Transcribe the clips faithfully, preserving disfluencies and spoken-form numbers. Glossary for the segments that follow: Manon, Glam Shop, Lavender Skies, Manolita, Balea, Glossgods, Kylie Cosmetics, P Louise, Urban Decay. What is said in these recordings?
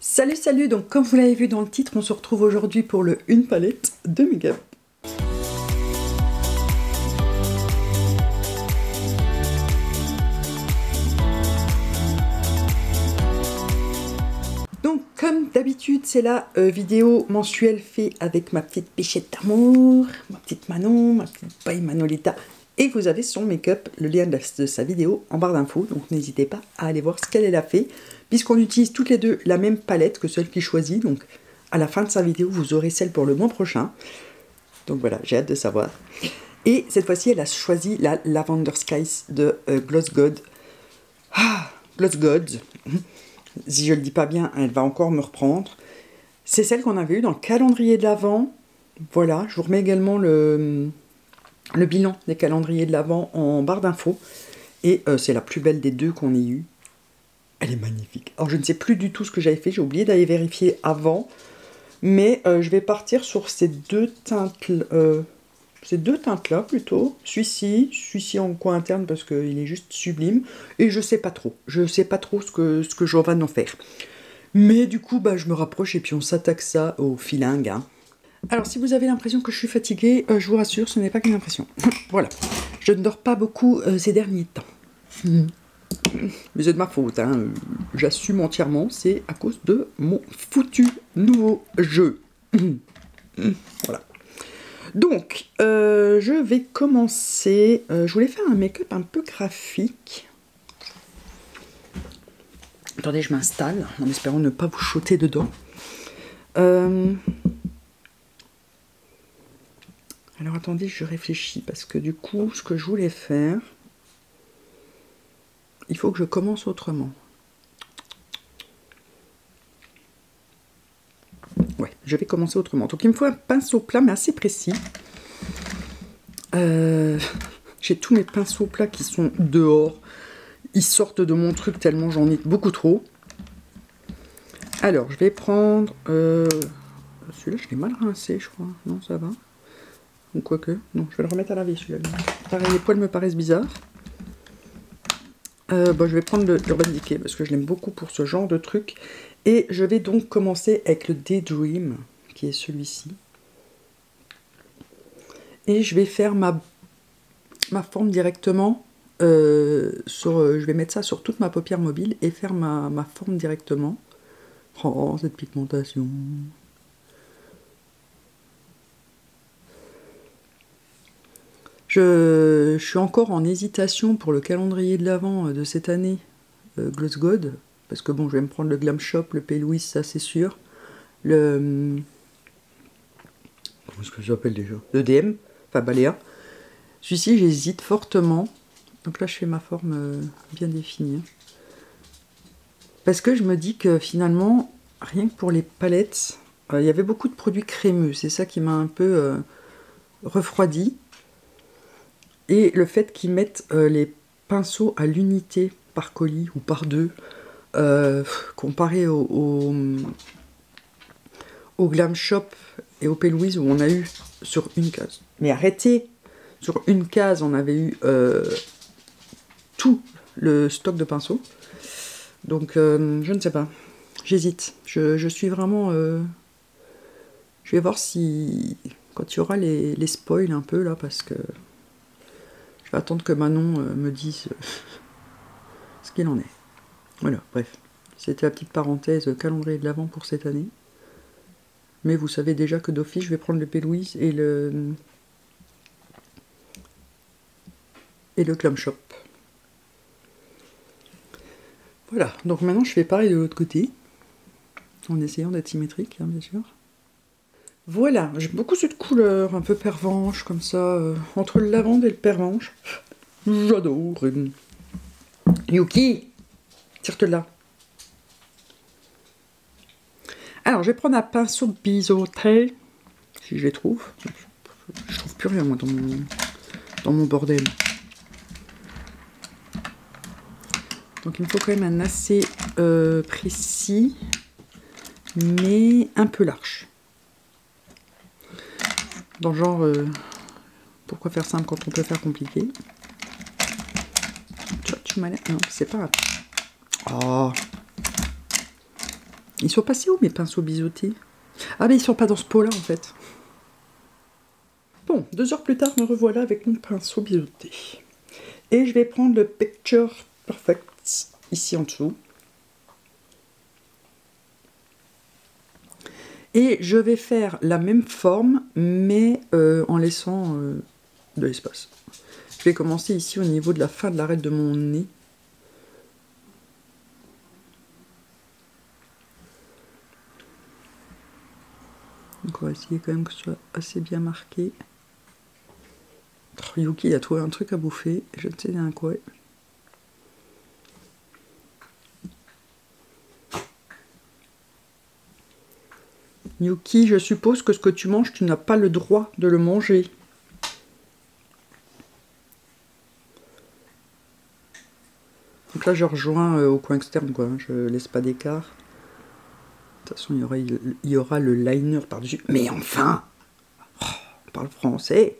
Salut salut, donc comme vous l'avez vu dans le titre, on se retrouve aujourd'hui pour le une palette de make-up. Donc comme d'habitude, c'est la euh, vidéo mensuelle faite avec ma petite Péchette d'amour, ma petite Manon, ma petite paille Manolita. Et vous avez son make-up, le lien de sa vidéo en barre d'infos, donc n'hésitez pas à aller voir ce qu'elle a fait, puisqu'on utilise toutes les deux la même palette que celle qui choisit, donc à la fin de sa vidéo, vous aurez celle pour le mois prochain. Donc voilà, j'ai hâte de savoir. Et cette fois-ci, elle a choisi la Lavender Skies de euh, Glossgods. Ah, Glossgods. Si je le dis pas bien, elle va encore me reprendre. C'est celle qu'on avait eue dans le calendrier de l'Avent. Voilà, je vous remets également le... le bilan des calendriers de l'Avent en barre d'infos. Et euh, c'est la plus belle des deux qu'on ait eue. Elle est magnifique. Alors je ne sais plus du tout ce que j'avais fait. J'ai oublié d'aller vérifier avant. Mais euh, je vais partir sur ces deux teintes. Euh, ces deux teintes là plutôt. Celui-ci. Celui-ci en coin interne parce qu'il est juste sublime. Et je ne sais pas trop. Je ne sais pas trop ce que, ce que j'en vais en faire. Mais du coup bah, je me rapproche et puis on s'attaque ça au feeling. Hein. Alors si vous avez l'impression que je suis fatiguée, euh, je vous rassure, ce n'est pas qu'une impression. Voilà, je ne dors pas beaucoup euh, ces derniers temps. Mmh. Mais c'est de ma faute, hein. J'assume entièrement, c'est à cause de mon foutu nouveau jeu. Mmh. Mmh. Voilà. Donc, euh, je vais commencer, euh, je voulais faire un make-up un peu graphique. Attendez, je m'installe, en espérant ne pas vous choter dedans. Euh... Alors attendez, je réfléchis, parce que du coup, ce que je voulais faire, il faut que je commence autrement. Ouais, je vais commencer autrement. Donc il me faut un pinceau plat, mais assez précis. Euh, j'ai tous mes pinceaux plats qui sont dehors. Ils sortent de mon truc tellement j'en ai beaucoup trop. Alors, je vais prendre... Euh, celui-là, je l'ai mal rincé, je crois. Non, ça va. Ou quoique, non, je vais le remettre à laver celui-là. Pareil, les poils me paraissent bizarres. Euh, bon, je vais prendre le Urban Decay parce que je l'aime beaucoup pour ce genre de truc. Et je vais donc commencer avec le Daydream, qui est celui-ci. Et je vais faire ma, ma forme directement. Euh, sur, euh, je vais mettre ça sur toute ma paupière mobile et faire ma, ma forme directement. Oh, cette pigmentation! Je, je suis encore en hésitation pour le calendrier de l'Avent de cette année, euh, Glossgods, parce que bon, je vais me prendre le Glam Shop, le P Louise, ça c'est sûr, le... Comment est-ce que ça s'appelle déjà? Le D M, enfin Balea. Celui-ci, j'hésite fortement. Donc là, je fais ma forme euh, bien définie. Parce que je me dis que finalement, rien que pour les palettes, euh, il y avait beaucoup de produits crémeux, c'est ça qui m'a un peu euh, refroidi. Et le fait qu'ils mettent euh, les pinceaux à l'unité par colis ou par deux, euh, comparé au, au, au Glam Shop et au P Louise où on a eu sur une case. Mais arrêtez! Sur une case, on avait eu euh, tout le stock de pinceaux. Donc, euh, je ne sais pas. J'hésite. Je, je suis vraiment... Euh, je vais voir si... Quand il y aura les, les spoils un peu, là, parce que... Je vais attendre que Manon me dise ce qu'il en est. Voilà, bref. C'était la petite parenthèse calendrier de l'Avent pour cette année. Mais vous savez déjà que d'office, je vais prendre le P Louise et le... et le Glam Shop. Voilà, donc maintenant je fais pareil de l'autre côté. En essayant d'être symétrique, hein, bien sûr. Voilà, j'ai beaucoup cette couleur un peu pervenche, comme ça, euh, entre le lavande et le pervenche. J'adore. Yuki, tire-te là. Alors, je vais prendre un pinceau biseauté, si je les trouve. Je trouve plus rien, moi, dans mon, dans mon bordel. Donc, il me faut quand même un assez euh, précis, mais un peu large. Dans le genre, euh, pourquoi faire simple quand on peut faire compliqué? Tu vois, tu m'as l'air... Non, c'est pas... Oh. Ils sont passés où mes pinceaux biseautés? Ah mais ils sont pas dans ce pot là en fait. Bon, deux heures plus tard me revoilà avec mon pinceau biseauté. Et je vais prendre le Picture Perfect ici en dessous. Et je vais faire la même forme mais euh, en laissant euh, de l'espace. Je vais commencer ici au niveau de la fin de l'arête de mon nez. Donc on va essayer quand même que ce soit assez bien marqué. Yuki a trouvé un truc à bouffer, je ne sais bien quoi. Yuki, je suppose que ce que tu manges, tu n'as pas le droit de le manger. Donc là, je rejoins au coin externe, quoi. Je laisse pas d'écart. De toute façon, il y aura, il y aura le liner par-dessus. Mais enfin, oh, on parle français.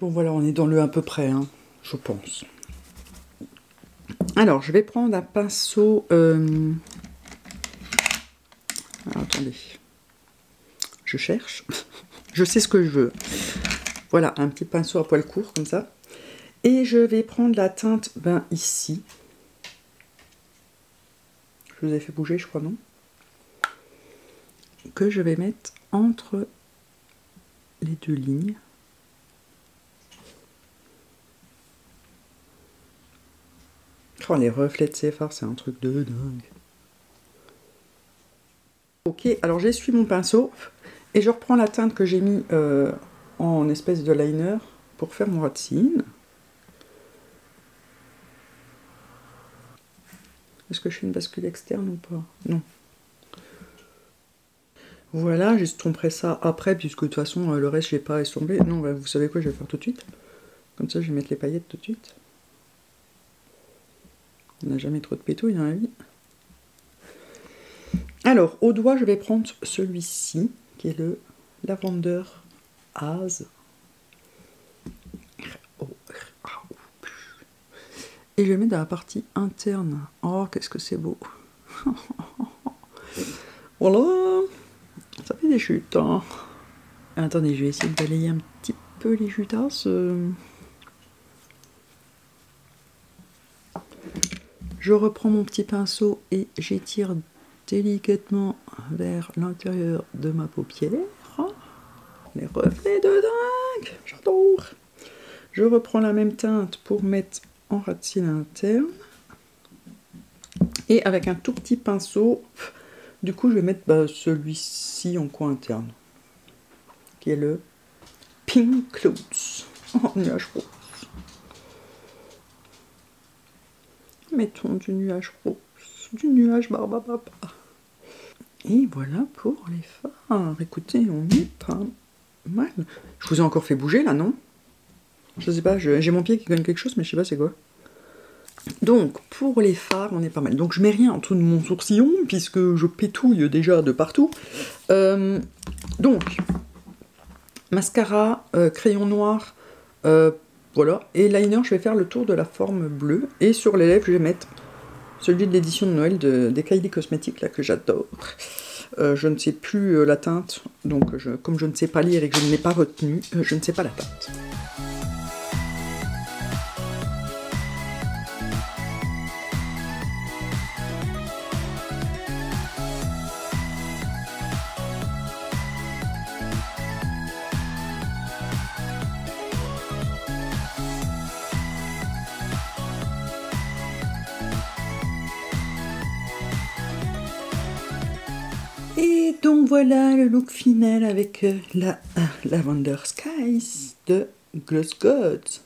Bon, voilà, on est dans le à peu près, hein, je pense. Alors, je vais prendre un pinceau... Euh... Alors, attendez. Je cherche. Je sais ce que je veux. Voilà, un petit pinceau à poil court, comme ça. Et je vais prendre la teinte, ben, ici. Je vous ai fait bouger, je crois, non? Que je vais mettre entre les deux lignes. Oh, les reflets de ces fards, c'est un truc de dingue. Ok, alors j'essuie mon pinceau et je reprends la teinte que j'ai mis euh, en espèce de liner pour faire mon rat de cine. Est-ce que je fais une bascule externe ou pas? Non. Voilà, je tromperai ça après, puisque de toute façon, le reste, je n'ai pas essombé. Non, bah, vous savez quoi, je vais le faire tout de suite. Comme ça, je vais mettre les paillettes tout de suite. On n'a jamais trop de pétouille dans la vie. Alors, au doigt, je vais prendre celui-ci, qui est le Lavender Skies. Et je vais mettre dans la partie interne. Oh, qu'est-ce que c'est beau. Voilà. Ça fait des chutes. Hein. Attendez, je vais essayer de balayer un petit peu les chutasses. Je reprends mon petit pinceau et j'étire délicatement vers l'intérieur de ma paupière. Les reflets de dingue, j'adore. Je reprends la même teinte pour mettre en ras de cils interne. Et avec un tout petit pinceau, du coup je vais mettre bah, celui-ci en coin interne, qui est le Pink Clouds en nuage rose. Mettons du nuage rose, du nuage barbapapa. Et voilà pour les fards. Écoutez, on est pas mal. Je vous ai encore fait bouger là, non? Je sais pas, j'ai mon pied qui gagne quelque chose, mais je sais pas c'est quoi. Donc, pour les fards, on est pas mal. Donc, je mets rien en dessous de mon sourcillon, puisque je pétouille déjà de partout. Euh, donc, mascara, euh, crayon noir, euh, voilà, et liner, je vais faire le tour de la forme bleue. Et sur les lèvres, je vais mettre celui de l'édition de Noël de, des Kylie Cosmetics, là, que j'adore. Euh, je ne sais plus euh, la teinte, donc je, comme je ne sais pas lire et que je ne l'ai pas retenue, euh, je ne sais pas la teinte. Et donc voilà le look final avec la euh, Lavender Skies de Glossgods.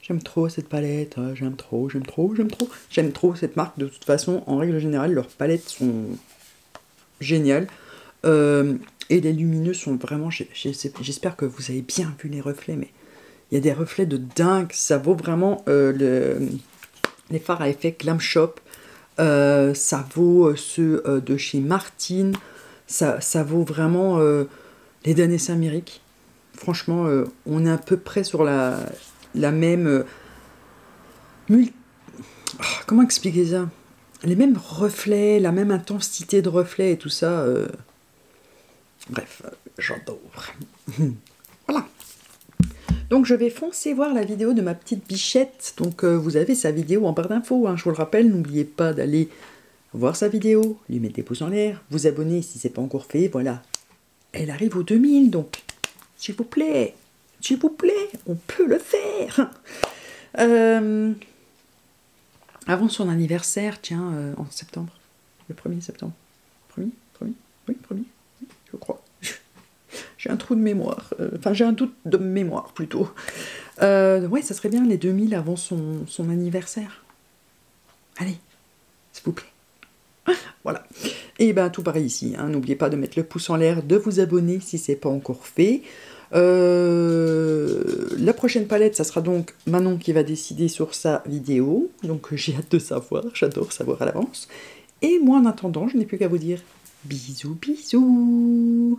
J'aime trop cette palette, j'aime trop, j'aime trop, j'aime trop. J'aime trop cette marque, de toute façon, en règle générale, leurs palettes sont géniales. Euh, et les lumineux sont vraiment... J'espère que vous avez bien vu les reflets, mais il y a des reflets de dingue. Ça vaut vraiment euh, le, les fards à effet Glam Shop. Euh, ça vaut ceux euh, de chez Martin, ça, ça vaut vraiment euh, les derniers Saint-Méric. Franchement, euh, on est à peu près sur la, la même... Euh, mul... oh, comment expliquer ça? les mêmes reflets, la même intensité de reflets et tout ça. Euh... Bref, j'adore. Voilà. Donc je vais foncer voir la vidéo de ma petite bichette. Donc euh, vous avez sa vidéo en barre d'infos, hein, je vous le rappelle. N'oubliez pas d'aller voir sa vidéo, lui mettre des pouces en l'air, vous abonner si ce n'est pas encore fait. Voilà. Elle arrive aux deux mille, donc s'il vous plaît, s'il vous plaît, on peut le faire. Euh, avant son anniversaire, tiens, euh, en septembre, le premier septembre. Premier, premier, oui, premier, oui, je crois. J'ai un trou de mémoire, euh, enfin j'ai un doute de mémoire plutôt. Euh, ouais, ça serait bien les deux mille avant son, son anniversaire. Allez, s'il vous plaît. Voilà. Et ben tout pareil ici, hein. N'oubliez pas de mettre le pouce en l'air, de vous abonner si ce n'est pas encore fait. Euh, la prochaine palette, ça sera donc Manon qui va décider sur sa vidéo. Donc j'ai hâte de savoir, j'adore savoir à l'avance. Et moi en attendant, je n'ai plus qu'à vous dire bisous bisous.